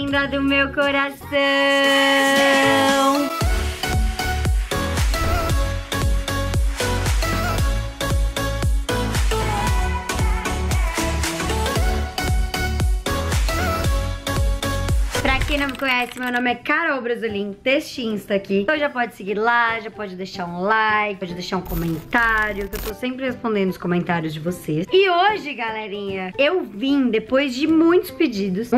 linda do meu coração. Quem não me conhece, meu nome é Carol Bresolin, deste Insta aqui. Então já pode seguir lá, já pode deixar um like, pode deixar um comentário, que eu tô sempre respondendo os comentários de vocês. E hoje, galerinha, eu vim depois de muitos pedidos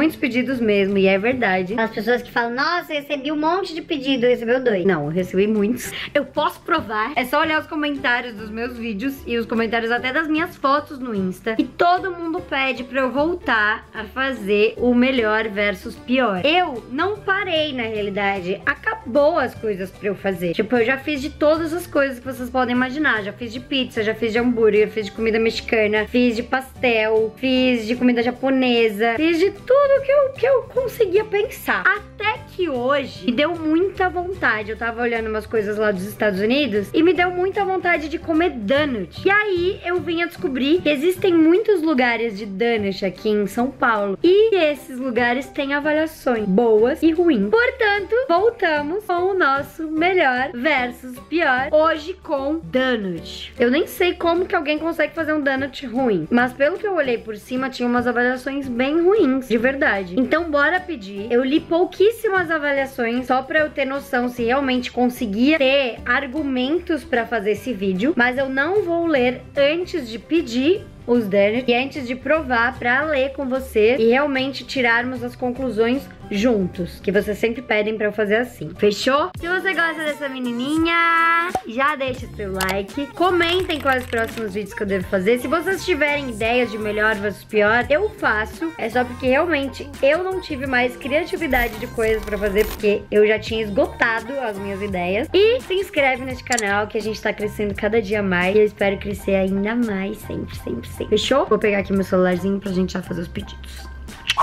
mesmo, e é verdade. As pessoas que falam, nossa, eu recebi um monte de pedido, eu recebi 2. Não, eu recebi muitos. Eu posso provar, é só olhar os comentários dos meus vídeos e os comentários até das minhas fotos no Insta. E todo mundo pede pra eu voltar a fazer o melhor versus pior. Eu não parei, na realidade. Acabou as coisas pra eu fazer. Tipo, eu já fiz de todas as coisas que vocês podem imaginar. Já fiz de pizza, já fiz de hambúrguer, fiz de comida mexicana, fiz de pastel, fiz de comida japonesa, fiz de tudo que eu conseguia pensar. Até que hoje me deu muita vontade. Eu tava olhando umas coisas lá dos Estados Unidos e me deu muita vontade de comer donut. E aí eu vim a descobrir que existem muitos lugares de donut aqui em São Paulo. E esses lugares têm avaliações boas e ruins. Portanto, voltamos com o nosso melhor versus pior, hoje com donut. Eu nem sei como que alguém consegue fazer um donut ruim, mas pelo que eu olhei por cima, tinha umas avaliações bem ruins, de verdade. Então bora pedir. Eu li pouquíssimas avaliações, só pra eu ter noção se realmente conseguia ter argumentos pra fazer esse vídeo, mas eu não vou ler antes de pedir os donuts e antes de provar pra ler com vocês e realmente tirarmos as conclusões juntos, que vocês sempre pedem pra eu fazer assim, fechou? Se você gosta dessa menininha, já deixa o seu like, comentem quais os próximos vídeos que eu devo fazer, se vocês tiverem ideias de melhor versus pior, eu faço, é só porque realmente eu não tive mais criatividade de coisas pra fazer, porque eu já tinha esgotado as minhas ideias, e se inscreve neste canal que a gente tá crescendo cada dia mais, e eu espero crescer ainda mais, sempre. Fechou? Vou pegar aqui meu celularzinho pra gente já fazer os pedidos.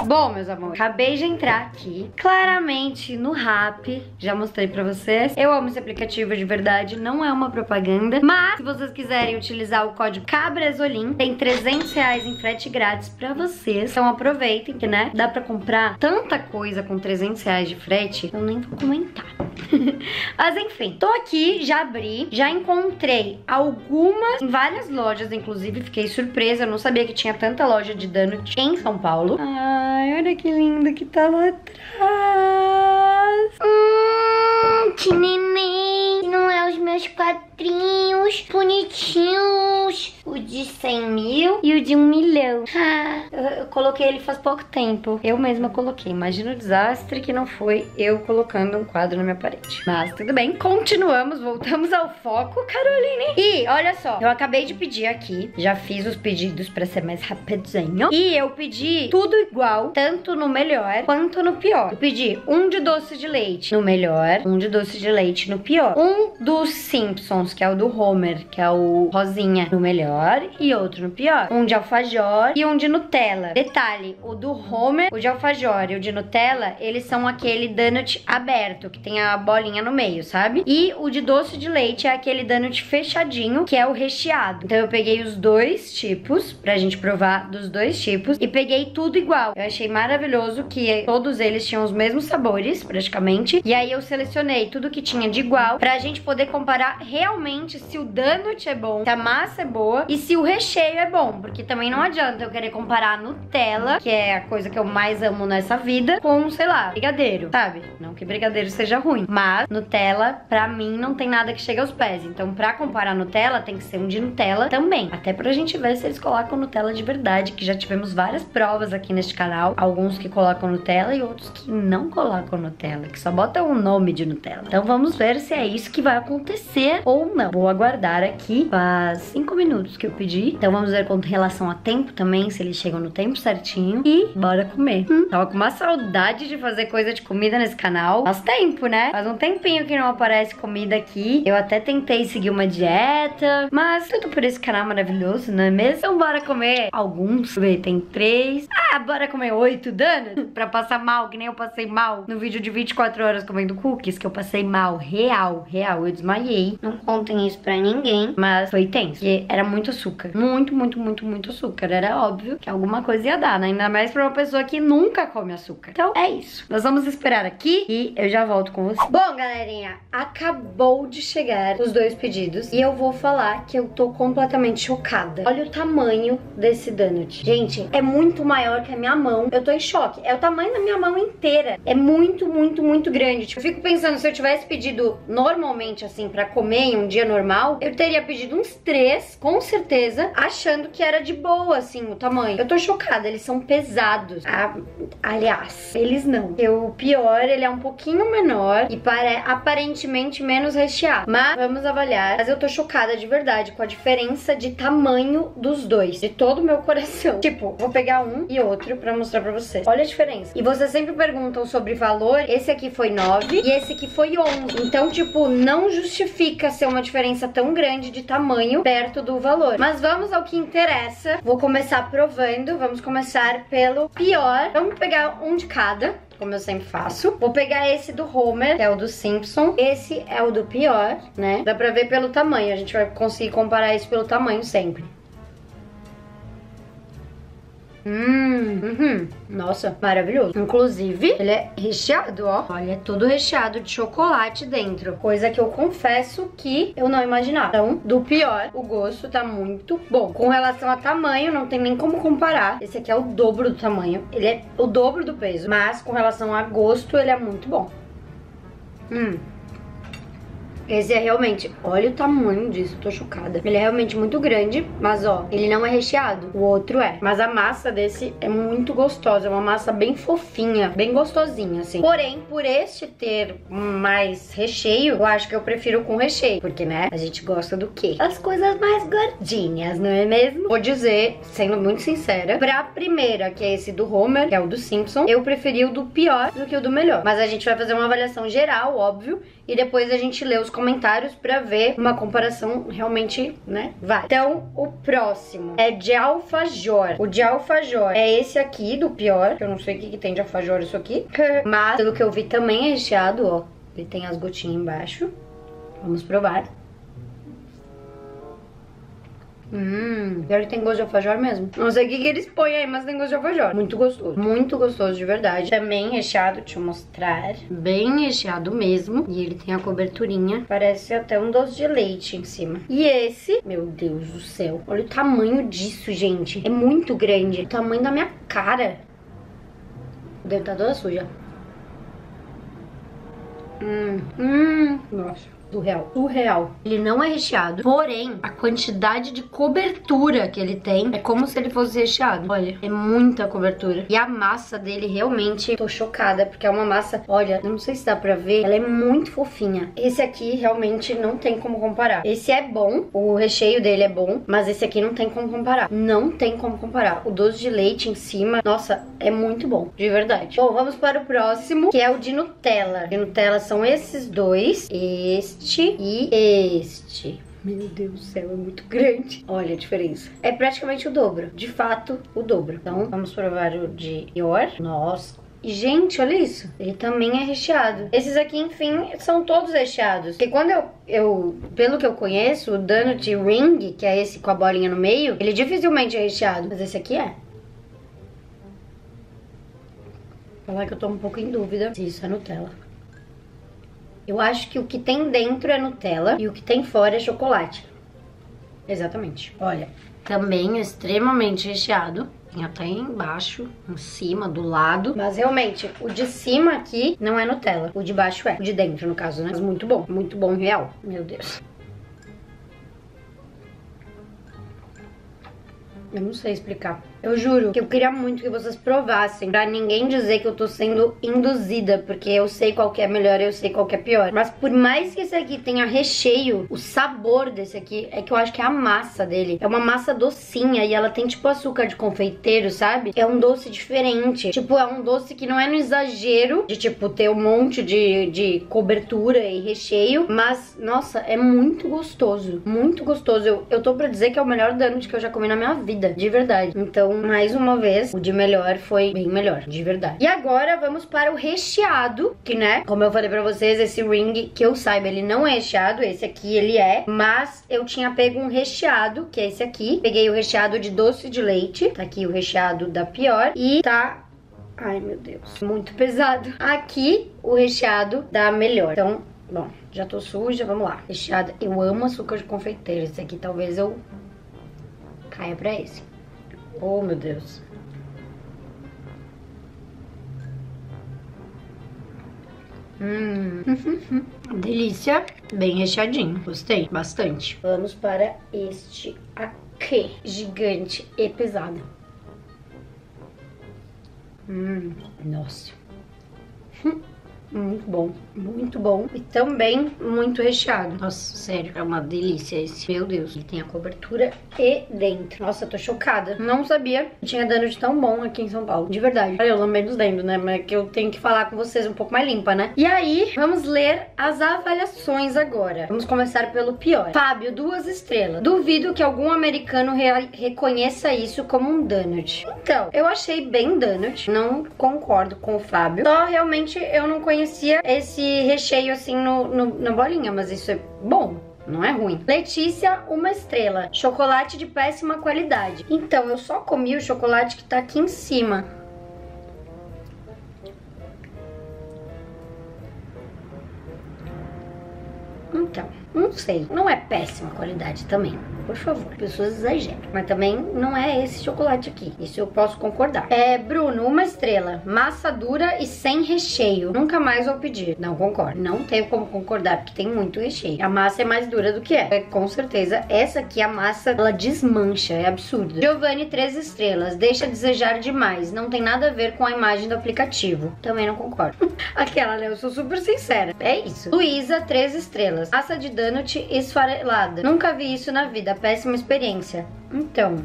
Bom, meus amores, acabei de entrar aqui, claramente no Rappi, já mostrei pra vocês. Eu amo esse aplicativo de verdade, não é uma propaganda, mas se vocês quiserem utilizar o código Bresolin, tem R$300 em frete grátis pra vocês. Então aproveitem que, né, dá pra comprar tanta coisa com R$300 de frete, eu nem vou comentar. Mas enfim, tô aqui, já abri, já encontrei algumas, em várias lojas, inclusive fiquei surpresa, eu não sabia que tinha tanta loja de donut em São Paulo. Ai, olha que lindo que tá lá atrás. Que neném, não é os meus quadrinhos bonitinhos. O de 100 mil e o de 1 milhão. Ah, eu coloquei ele faz pouco tempo. Eu mesma coloquei. Imagina o desastre que não foi eu colocando um quadro na minha parede. Mas tudo bem. Continuamos, voltamos ao foco, Caroline. E olha só, eu acabei de pedir aqui. Já fiz os pedidos pra ser mais rapidinho. E eu pedi tudo igual, tanto no melhor quanto no pior. Eu pedi um de doce de leite no melhor, um de doce de leite no pior. Um dos Simpsons, que é o do Homer, que é o rosinha, no melhor. E outro no pior. Um de alfajor e um de Nutella. Detalhe, o do Homer, o de alfajor e o de Nutella, eles são aquele donut aberto, que tem a bolinha no meio, sabe? E o de doce de leite é aquele donut fechadinho, que é o recheado. Então eu peguei os dois tipos, pra gente provar dos dois tipos, e peguei tudo igual. Eu achei maravilhoso que todos eles tinham os mesmos sabores, praticamente. E aí eu selecionei tudo que tinha de igual, pra gente poder comparar realmente se o donut é bom, se a massa é boa, e se o recheio é bom, porque também não adianta eu querer comparar a Nutella, que é a coisa que eu mais amo nessa vida, com, sei lá, brigadeiro, sabe? Não que brigadeiro seja ruim, mas Nutella, pra mim, não tem nada que chegue aos pés. Então, pra comparar Nutella, tem que ser um de Nutella também. Até pra gente ver se eles colocam Nutella de verdade, que já tivemos várias provas aqui neste canal. Alguns que colocam Nutella e outros que não colocam Nutella, que só botam o nome de Nutella. Então, vamos ver se é isso que vai acontecer ou não. Vou aguardar aqui faz 5 minutos que eu pedi. Então vamos ver com relação a tempo também, se eles chegam no tempo certinho. E bora comer. Tava com uma saudade de fazer coisa de comida nesse canal. Faz tempo, né? Faz um tempinho que não aparece comida aqui. Eu até tentei seguir uma dieta, mas tudo por esse canal maravilhoso, não é mesmo? Então bora comer alguns. Tem 3. Ah, bora comer 8 donuts? Pra passar mal, que nem eu passei mal no vídeo de 24 horas comendo cookies, que eu passei mal. Real, eu desmaiei. Não contem isso pra ninguém, mas foi tenso, porque era muito açúcar. Muito, muito, muito, muito açúcar. Era óbvio que alguma coisa ia dar, né? Ainda mais pra uma pessoa que nunca come açúcar. Então, é isso. Nós vamos esperar aqui e eu já volto com vocês. Bom, galerinha, acabou de chegar os dois pedidos e eu vou falar que eu tô completamente chocada. Olha o tamanho desse donut. Gente, é muito maior que a minha mão. Eu tô em choque. É o tamanho da minha mão inteira. É muito, muito, muito grande. Tipo, eu fico pensando, se eu tivesse pedido normalmente, assim, pra comer em um dia normal, eu teria pedido uns 3, com certeza, achando que era de boa, assim, o tamanho. Eu tô chocada, eles são pesados. Aliás, eles não. O pior, ele é um pouquinho menor e aparentemente menos recheado. Mas vamos avaliar. Mas eu tô chocada de verdade com a diferença de tamanho dos dois. De todo o meu coração. Tipo, vou pegar um e outro pra mostrar pra vocês. Olha a diferença. E vocês sempre perguntam sobre valor. Esse aqui foi 9 e esse aqui foi 11. Então, tipo, não justifica ser uma diferença tão grande de tamanho perto do valor. Mas vamos ao que interessa. Vou começar provando. Vamos começar pelo pior. Vamos pegar um de cada, como eu sempre faço. Vou pegar esse do Homer, que é o do Simpson. Esse é o do pior, né? Dá pra ver pelo tamanho. A gente vai conseguir comparar isso pelo tamanho sempre. Nossa, maravilhoso. Inclusive, ele é recheado, ó. Olha, é todo recheado de chocolate dentro. Coisa que eu confesso que eu não imaginava. Então, do pior, o gosto tá muito bom. Com relação a tamanho, não tem nem como comparar. Esse aqui é o dobro do tamanho. Ele é o dobro do peso. Mas, com relação a gosto, ele é muito bom. Esse é realmente... Olha o tamanho disso, tô chocada. Ele é realmente muito grande, mas ó, ele não é recheado. O outro é. Mas a massa desse é muito gostosa. É uma massa bem fofinha, bem gostosinha, assim. Porém, por este ter mais recheio, eu acho que eu prefiro com recheio. Porque, né, a gente gosta do quê? As coisas mais gordinhas, não é mesmo? Vou dizer, sendo muito sincera, pra primeira, que é esse do Homer, que é o do Simpson, eu preferi o do pior do que o do melhor. Mas a gente vai fazer uma avaliação geral, óbvio, e depois a gente lê os comentários pra ver uma comparação realmente, né, vale. Então, o próximo é de alfajor. O de alfajor é esse aqui, do pior. Eu não sei o que tem de alfajor isso aqui. Mas, pelo que eu vi, também é recheado, ó. Ele tem as gotinhas embaixo. Vamos provar. Pior que tem gosto de alfajor mesmo. Não sei o que eles põem aí, mas tem gosto de alfajor. Muito gostoso de verdade. Também recheado, deixa eu mostrar. Bem recheado mesmo. E ele tem a coberturinha, parece até um doce de leite em cima. E esse, meu Deus do céu, olha o tamanho disso, gente. É muito grande, o tamanho da minha cara. Deve estar toda suja. Nossa. Surreal. Ele não é recheado, porém, a quantidade de cobertura que ele tem é como se ele fosse recheado. Olha, é muita cobertura. E a massa dele realmente, tô chocada, porque é uma massa, olha, não sei se dá pra ver, ela é muito fofinha. Esse aqui realmente não tem como comparar. Esse é bom, o recheio dele é bom, mas esse aqui não tem como comparar. Não tem como comparar. O doce de leite em cima, nossa, é muito bom, de verdade. Bom, vamos para o próximo, que é o de Nutella. De Nutella são esses dois. Este e este. Meu Deus do céu, é muito grande. Olha a diferença. É praticamente o dobro. De fato, o dobro. Então, vamos provar o de pior. Nossa. Gente, olha isso. Ele também é recheado. Esses aqui, enfim, são todos recheados. Porque quando pelo que eu conheço, o donut ring, que é esse com a bolinha no meio, ele dificilmente é recheado. Mas esse aqui é. Vou falar que eu tô um pouco em dúvida se isso é Nutella. Eu acho que o que tem dentro é Nutella e o que tem fora é chocolate. Exatamente. Olha, também é extremamente recheado. Tem até embaixo, em cima, do lado. Mas realmente, o de cima aqui não é Nutella. O de baixo é. O de dentro, no caso, né? Mas muito bom real. Meu Deus. Eu não sei explicar. Eu juro que eu queria muito que vocês provassem, pra ninguém dizer que eu tô sendo induzida, porque eu sei qual que é melhor e eu sei qual que é pior. Mas por mais que esse aqui tenha recheio, o sabor desse aqui é que eu acho que é a massa dele. É uma massa docinha e ela tem tipo açúcar de confeiteiro, sabe? É um doce diferente. Tipo, é um doce que não é no exagero de tipo ter um monte de cobertura e recheio. Mas, nossa, é muito gostoso. Muito gostoso. Eu tô pra dizer que é o melhor donut que eu já comi na minha vida. De verdade. Então Então, mais uma vez, o de melhor foi bem melhor, de verdade. E agora vamos para o recheado, que, né, como eu falei pra vocês, esse ring, que eu saiba, ele não é recheado, esse aqui ele é, mas eu tinha pego um recheado, que é esse aqui. Peguei o recheado de doce de leite, tá aqui o recheado da Pior, e tá... Ai, meu Deus, muito pesado. Aqui, o recheado da Melhor. Então, bom, já tô suja, vamos lá. Recheado, eu amo açúcar de confeiteiro. Esse aqui talvez eu caia pra esse. Oh, meu Deus. Delícia. Bem recheadinho, gostei bastante. Vamos para este aqui. Gigante e pesado. Nossa. Muito bom, muito bom. E também muito recheado. Nossa, sério, é uma delícia esse. Meu Deus, ele tem a cobertura e dentro. Nossa, eu tô chocada. Não sabia que tinha dano de tão bom aqui em São Paulo, de verdade. Olha, eu lambei nos dentes, né? Mas que eu tenho que falar com vocês um pouco mais limpa, né? E aí, vamos ler as avaliações agora. Vamos começar pelo pior. Fábio, 2 estrelas. Duvido que algum americano reconheça isso como um donut. Então, eu achei bem donut. Não concordo com o Fábio. Só realmente eu não conheço esse recheio assim na bolinha, mas isso é bom. Não é ruim. Letícia, 1 estrela. Chocolate de péssima qualidade. Então, eu só comi o chocolate que tá aqui em cima. Então, não sei. Não é péssima qualidade também. Por favor, pessoas exageram. Mas também não é esse chocolate aqui. Isso eu posso concordar. É, Bruno, 1 estrela. Massa dura e sem recheio. Nunca mais vou pedir. Não concordo. Não tenho como concordar, porque tem muito recheio. A massa é mais dura do que é. Com certeza, essa aqui, a massa, ela desmancha. É absurdo. Giovanni, 3 estrelas. Deixa a desejar demais. Não tem nada a ver com a imagem do aplicativo. Também não concordo. Aquela, né? Eu sou super sincera. É isso. Luísa, 3 estrelas. Massa de donut esfarelada. Nunca vi isso na vida. Péssima experiência. Então,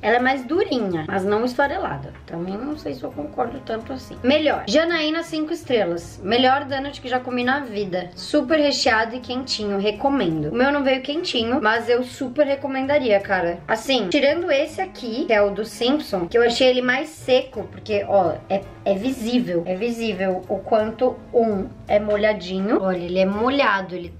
ela é mais durinha, mas não esfarelada. Também não sei se eu concordo tanto assim. Melhor. Janaína, 5 estrelas. Melhor donut que já comi na vida. Super recheado e quentinho. Recomendo. O meu não veio quentinho, mas eu super recomendaria, cara. Assim, tirando esse aqui, que é o do Simpson, que eu achei ele mais seco, porque, ó, é visível. É visível o quanto é molhadinho. Olha, ele é molhado, ele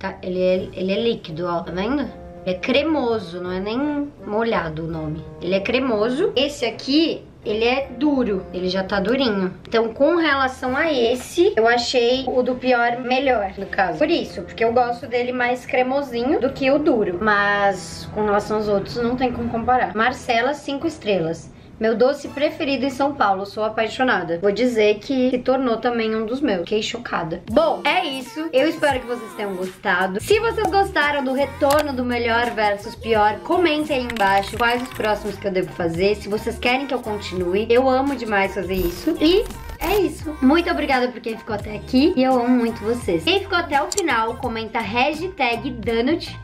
é líquido, ó. Tá vendo? É cremoso, não é nem molhado o nome. Ele é cremoso. Esse aqui, ele é duro. Ele já tá durinho. Então, com relação a esse, eu achei o do pior melhor, no caso. Por isso, porque eu gosto dele mais cremosinho do que o duro. Mas, com relação aos outros, não tem como comparar. Marcela, 5 estrelas. Meu doce preferido em São Paulo, sou apaixonada. Vou dizer que se tornou também um dos meus. Fiquei chocada. Bom, é isso. Eu espero que vocês tenham gostado. Se vocês gostaram do retorno do melhor versus pior, comentem aí embaixo quais os próximos que eu devo fazer. Se vocês querem que eu continue, eu amo demais fazer isso. E é isso. Muito obrigada por quem ficou até aqui. E eu amo muito vocês. Quem ficou até o final, comenta hashtag donut,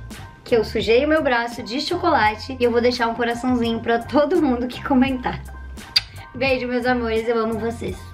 que eu sujei o meu braço de chocolate, e eu vou deixar um coraçãozinho pra todo mundo que comentar. Beijo, meus amores, eu amo vocês.